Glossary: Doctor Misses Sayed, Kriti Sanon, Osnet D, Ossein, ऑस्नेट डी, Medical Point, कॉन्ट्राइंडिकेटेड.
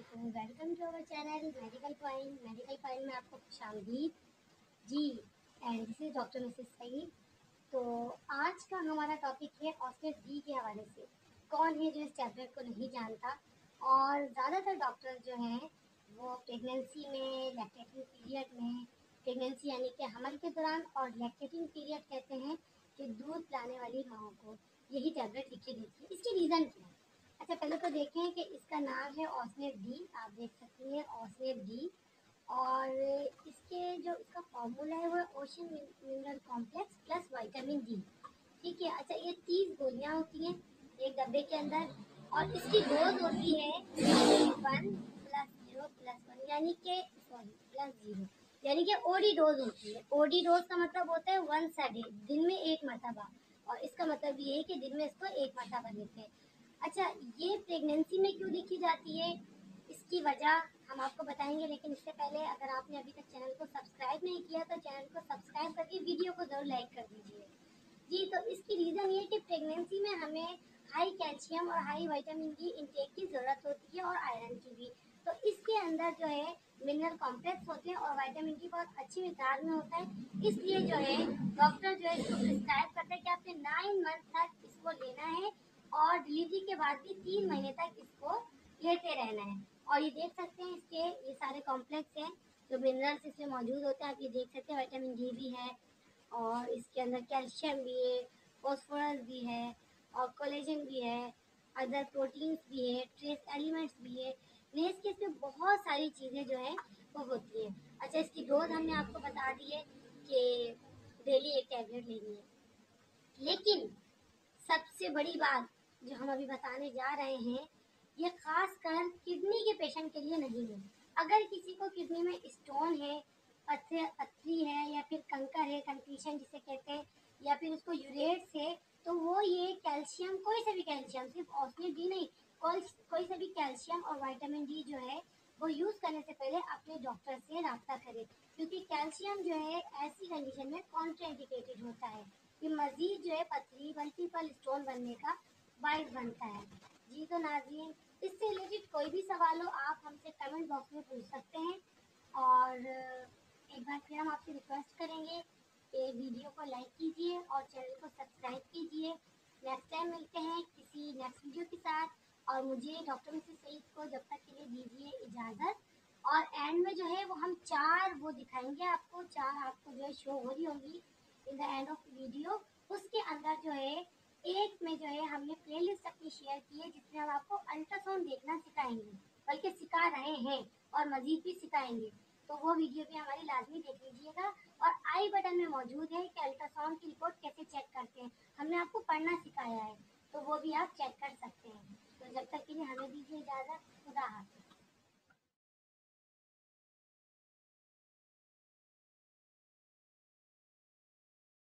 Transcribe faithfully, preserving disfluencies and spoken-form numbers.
Welcome to our channel medical point. Medical point में आपको खुशामदीद जी and this is doctor Mrs Saeed. तो आज का हमारा टॉपिक है ऑस्नेट डी के हवाले से। कौन है जो इस टैबलेट को नहीं जानता? और ज़्यादातर डॉक्टर जो हैं वो प्रेगनेंसी में, लैक्टेटिंग पीरियड में, प्रेगनेंसी यानी कि हमल के दौरान और लैक्टेटिंग पीरियड कहते हैं कि दूध पिलाने वाली माओं को यही टैबलेट लिखी देती है। इसकी रीज़न क्या है? अच्छा, पहले तो देखें कि इसका नाम है ओसनेट डी। आप देख सकती हैं ओसनेट डी, और इसके जो इसका फार्मूला है वो ocean mineral complex plus vitamin D. ठीक है। अच्छा, ये तीस गोलियां होती हैं एक डब्बे के अंदर, और इसकी डोज होती है one plus zero plus one यानी कि सॉरी प्लस जीरो यानी कि ओडी डोज होती है। ओडी डोज का मतलब होता है वन साइड, दिन में एक मरतबा, और इसका मतलब ये है कि दिन में इसको एक मरतबा लेते हैं। अच्छा, ये प्रेगनेंसी में क्यों लिखी जाती है, इसकी वजह हम आपको बताएंगे, लेकिन इससे पहले अगर आपने अभी तक चैनल को सब्सक्राइब नहीं किया तो चैनल को सब्सक्राइब करके वीडियो को ज़रूर लाइक कर दीजिए जी। तो इसकी रीज़न ये कि प्रेगनेंसी में हमें हाई कैल्शियम और हाई विटामिन डी इंटेक की ज़रूरत होती है और आयरन की भी। तो इसके अंदर जो है मिनरल कॉम्प्लेक्स होते हैं और विटामिन डी बहुत अच्छी मात्रा में होता है। इसलिए जो है डॉक्टर जो है इसको प्रिस्क्राइब करते हैं कि आपने नाइन मंथ तक इसको लेना है और डिलीवरी के बाद भी तीन महीने तक इसको लेते रहना है। और ये देख सकते हैं इसके ये सारे कॉम्प्लेक्स हैं जो मिनरल्स इसमें मौजूद होते हैं। आप ये देख सकते हैं विटामिन डी भी है और इसके अंदर कैल्शियम भी है, फॉस्फोरस भी है और कोलेजन भी है, अदर प्रोटीन्स भी है, ट्रेस एलिमेंट्स भी है। नेस के इसमें बहुत सारी चीज़ें जो हैं वो होती हैं। अच्छा, इसकी डोज हमने आपको बता दी है कि डेली एक टैबलेट लेनी है। लेकिन सबसे बड़ी बात जो हम अभी बताने जा रहे हैं ये खास कर किडनी के पेशेंट के लिए नहीं है। अगर किसी को किडनी में स्टोन है, पत्थर पत्थरी है या फिर कंकर है, कंक्रीशन जिसे कहते हैं, या फिर उसको यूरेट्स है, तो वो ये कैल्शियम, कोई सा भी कैल्शियम, सिर्फ ऑस्नेट डी नहीं, कोई कोई सा भी कैल्शियम और विटामिन डी जो है वो यूज़ करने से पहले अपने डॉक्टर से रब्ता करें, क्योंकि कैल्शियम जो है ऐसी कंडीशन में कॉन्ट्राइंडिकेटेड होता है कि मज़ीद जो है पथरी मल्टीपल स्टोन बनने का बाइट बनता है जी। तो नाज़रीन, इससे रिलेटेड कोई भी सवाल हो आप हमसे कमेंट बॉक्स में पूछ सकते हैं। और एक बार फिर हम आपसे रिक्वेस्ट करेंगे कि वीडियो को लाइक कीजिए और चैनल को सब्सक्राइब कीजिए। नेक्स्ट टाइम मिलते हैं किसी नेक्स्ट वीडियो के साथ, और मुझे डॉक्टर मिसेस सईद को जब तक के लिए दीजिए इजाज़त। और एंड में जो है वो हम चार वो दिखाएंगे आपको, चार आपको जो है शो हो रही होगी in the end of video. उसके अंदर जो है एक में जो है हमने प्ले लिस्ट अपनी शेयर की है जिसमें हम आपको अल्ट्रासाउंड देखना सिखाएंगे, बल्कि सिखा रहे हैं और मज़ीद भी सिखाएंगे, तो वो वीडियो भी हमारी लाजमी देख लीजिएगा। और आई बटन में मौजूद है कि अल्ट्रासाउंड की रिपोर्ट कैसे चेक करते हैं, हमने आपको पढ़ना सिखाया है, तो वो भी आप चेक कर सकते हैं। तो जब तक के लिए हमें दीजिए इजाज़त। खुदा हाफ़िज़।